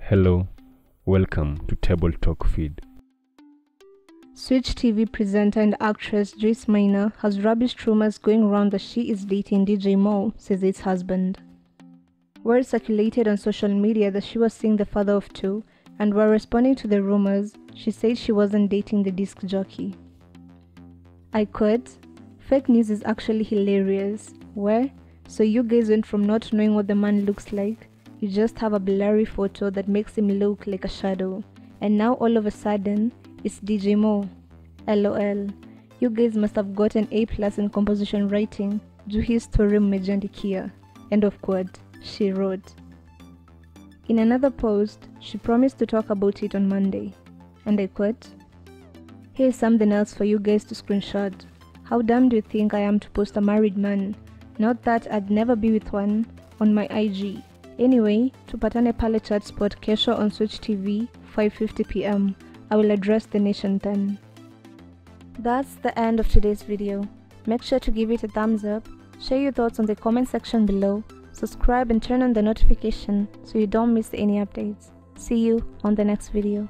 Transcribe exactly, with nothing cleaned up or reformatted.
Hello, welcome to Table Talk Feed. Switch T V presenter and actress Joyce Maina has rubbish rumors going around that she is dating D J Mo, says its husband. Word circulated on social media that she was seeing the father of two, and while responding to the rumors, she said she wasn't dating the disc jockey. I quote, "Fake news is actually hilarious. Where? So you guys went from not knowing what the man looks like, you just have a blurry photo that makes him look like a shadow, and now all of a sudden, it's D J Mo. LOL. You guys must have gotten A plus in composition writing. Do his story mejandikia." End of quote, she wrote. In another post, she promised to talk about it on Monday, and I quote, "Here's something else for you guys to screenshot. How dumb do you think I am to post a married man? Not that I'd never be with one on my I G. Anyway, tupatane pale chat spot kesho on Switch T V, five fifty p m. I will address the nation then." That's the end of today's video. Make sure to give it a thumbs up, share your thoughts on the comment section below, subscribe and turn on the notification so you don't miss any updates. See you on the next video.